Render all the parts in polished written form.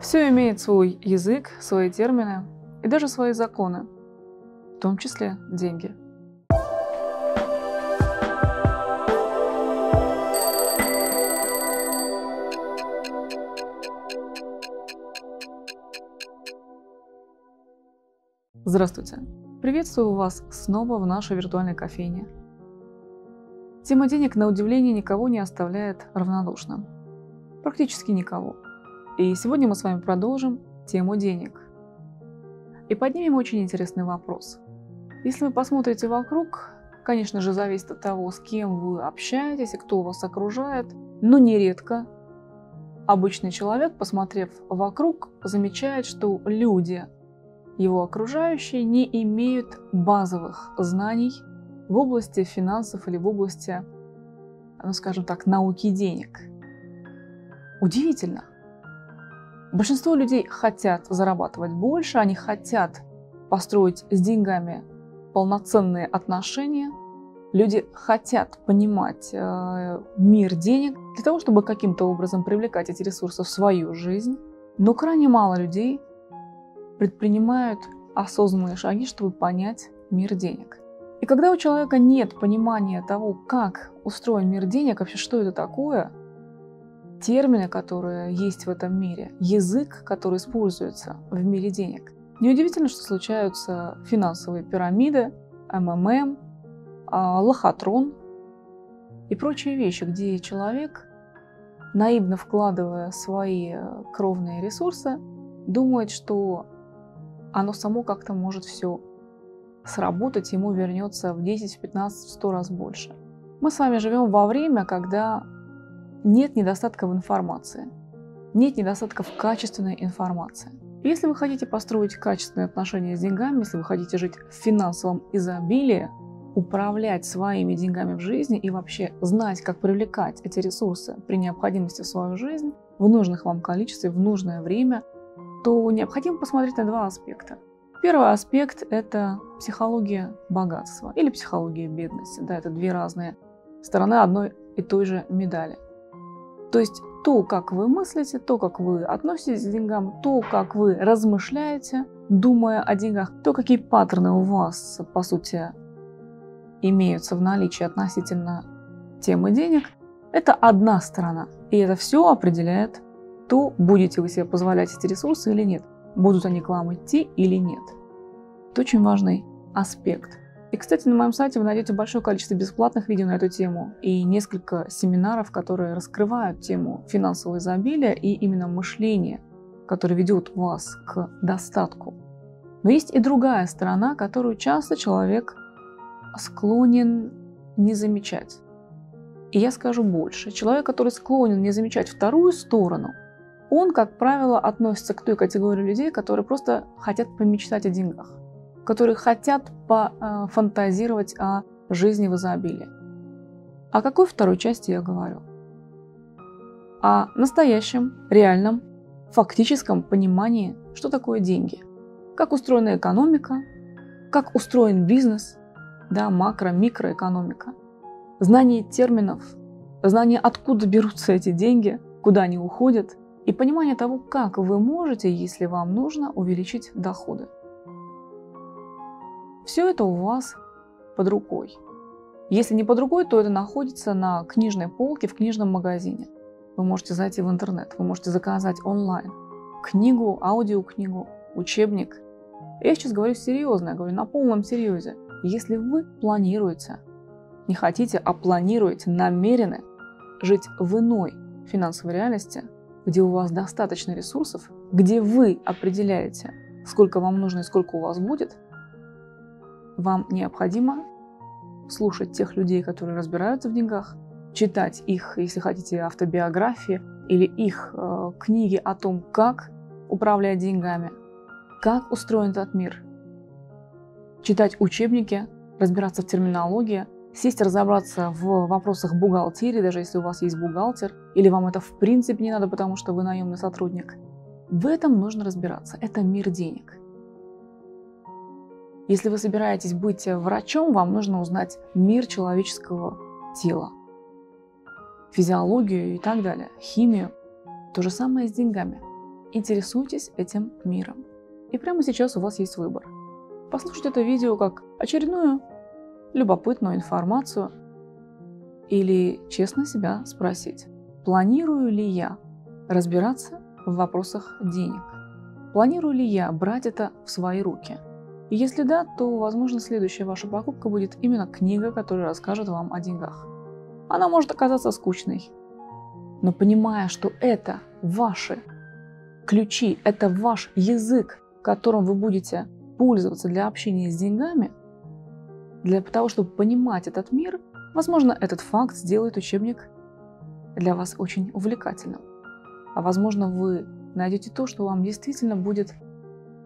Все имеет свой язык, свои термины и даже свои законы, в том числе деньги. Здравствуйте! Приветствую вас снова в нашей виртуальной кофейне. Тема денег, на удивление, никого не оставляет равнодушным. Практически никого. И сегодня мы с вами продолжим тему денег. И поднимем очень интересный вопрос. Если вы посмотрите вокруг, конечно же, зависит от того, с кем вы общаетесь и кто вас окружает, но нередко обычный человек, посмотрев вокруг, замечает, что люди, его окружающие, не имеют базовых знаний в области финансов или в области, ну скажем так, науки денег. Удивительно! Большинство людей хотят зарабатывать больше, они хотят построить с деньгами полноценные отношения. Люди хотят понимать мир денег для того, чтобы каким-то образом привлекать эти ресурсы в свою жизнь. Но крайне мало людей предпринимают осознанные шаги, чтобы понять мир денег. И когда у человека нет понимания того, как устроен мир денег, вообще что это такое, термины, которые есть в этом мире, язык, который используется в мире денег. Неудивительно, что случаются финансовые пирамиды, МММ, лохотрон и прочие вещи, где человек, наивно вкладывая свои кровные ресурсы, думает, что оно само как-то может все сработать, ему вернется в 10, в 15, в 100 раз больше. Мы с вами живем во время, когда нет недостатка в информации, нет недостатка в качественной информации. Если вы хотите построить качественные отношения с деньгами, если вы хотите жить в финансовом изобилии, управлять своими деньгами в жизни и вообще знать, как привлекать эти ресурсы при необходимости в свою жизнь, в нужных вам количестве, в нужное время, то необходимо посмотреть на два аспекта. Первый аспект – это психология богатства или психология бедности. Да, это две разные стороны одной и той же медали. То есть то, как вы мыслите, то, как вы относитесь к деньгам, то, как вы размышляете, думая о деньгах, то, какие паттерны у вас, по сути, имеются в наличии относительно темы денег, это одна сторона. И это все определяет то, будете вы себе позволять эти ресурсы или нет, будут они к вам идти или нет. Это очень важный аспект. И, кстати, на моем сайте вы найдете большое количество бесплатных видео на эту тему и несколько семинаров, которые раскрывают тему финансового изобилия и именно мышления, которое ведет вас к достатку. Но есть и другая сторона, которую часто человек склонен не замечать. И я скажу больше. Человек, который склонен не замечать вторую сторону, он, как правило, относится к той категории людей, которые просто хотят помечтать о деньгах, которые хотят пофантазировать о жизни в изобилии. О какой второй части я говорю? О настоящем, реальном, фактическом понимании, что такое деньги. Как устроена экономика, как устроен бизнес, да, макро-микроэкономика. Знание терминов, знание, откуда берутся эти деньги, куда они уходят, и понимание того, как вы можете, если вам нужно, увеличить доходы. Все это у вас под рукой. Если не под рукой, то это находится на книжной полке в книжном магазине. Вы можете зайти в интернет, вы можете заказать онлайн книгу, аудиокнигу, учебник. Я сейчас говорю серьезно, я говорю на полном серьезе. Если вы планируете, не хотите, а планируете, намерены жить в иной финансовой реальности, где у вас достаточно ресурсов, где вы определяете, сколько вам нужно и сколько у вас будет, вам необходимо слушать тех людей, которые разбираются в деньгах, читать их, если хотите, автобиографии или их книги о том, как управлять деньгами, как устроен этот мир. Читать учебники, разбираться в терминологии, сесть разобраться в вопросах бухгалтерии, даже если у вас есть бухгалтер, или вам это в принципе не надо, потому что вы наемный сотрудник. В этом нужно разбираться. Это мир денег. Если вы собираетесь быть врачом, вам нужно узнать мир человеческого тела, физиологию и так далее, химию. То же самое с деньгами. Интересуйтесь этим миром. И прямо сейчас у вас есть выбор. Послушать это видео как очередную любопытную информацию или честно себя спросить, планирую ли я разбираться в вопросах денег? Планирую ли я брать это в свои руки? И если да, то, возможно, следующая ваша покупка будет именно книга, которая расскажет вам о деньгах. Она может оказаться скучной, но понимая, что это ваши ключи, это ваш язык, которым вы будете пользоваться для общения с деньгами, для того, чтобы понимать этот мир, возможно, этот факт сделает учебник для вас очень увлекательным. А возможно, вы найдете то, что вам действительно будет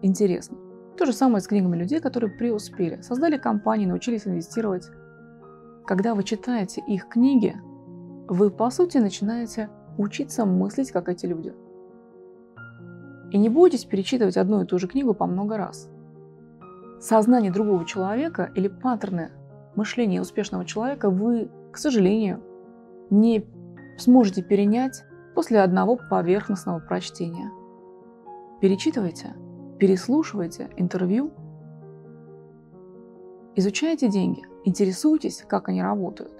интересно. То же самое с книгами людей, которые преуспели, создали компании, научились инвестировать. Когда вы читаете их книги, вы, по сути, начинаете учиться мыслить, как эти люди. И не бойтесь перечитывать одну и ту же книгу по много раз. Сознание другого человека или паттерны мышления успешного человека вы, к сожалению, не сможете перенять после одного поверхностного прочтения. Перечитывайте, переслушивайте интервью, изучайте деньги, интересуйтесь, как они работают.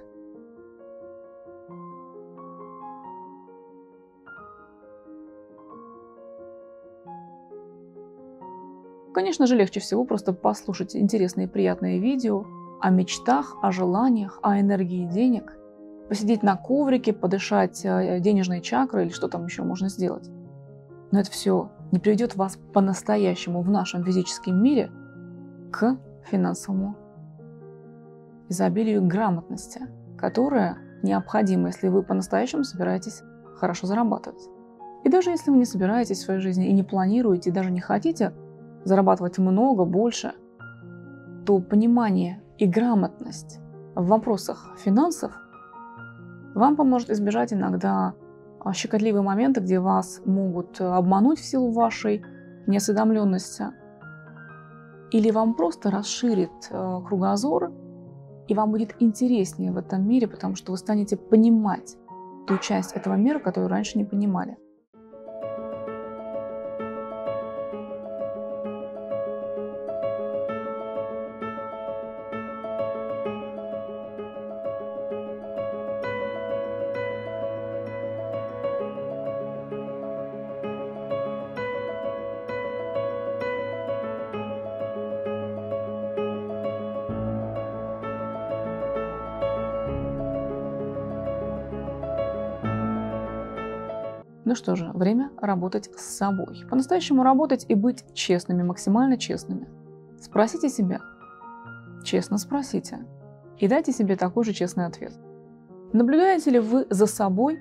Конечно же, легче всего просто послушать интересные и приятные видео о мечтах, о желаниях, о энергии денег, посидеть на коврике, подышать денежные чакры или что там еще можно сделать. Но это все не приведет вас по-настоящему в нашем физическом мире к финансовому изобилию и грамотности, которая необходима, если вы по-настоящему собираетесь хорошо зарабатывать. И даже если вы не собираетесь в своей жизни и не планируете, и даже не хотите зарабатывать много, больше, то понимание и грамотность в вопросах финансов вам поможет избежать иногда щекотливые моменты, где вас могут обмануть в силу вашей неосведомленности, или вам просто расширит кругозор, и вам будет интереснее в этом мире, потому что вы станете понимать ту часть этого мира, которую раньше не понимали. Ну что же, время работать с собой. По-настоящему работать и быть честными, максимально честными. Спросите себя, честно спросите, и дайте себе такой же честный ответ. Наблюдаете ли вы за собой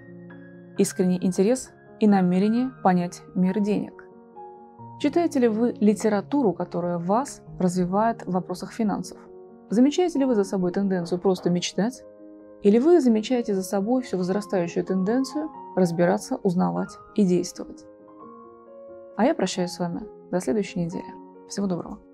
искренний интерес и намерение понять мир денег? Читаете ли вы литературу, которая вас развивает в вопросах финансов? Замечаете ли вы за собой тенденцию просто мечтать? Или вы замечаете за собой всю возрастающую тенденцию разбираться, узнавать и действовать? А я прощаюсь с вами до следующей недели. Всего доброго.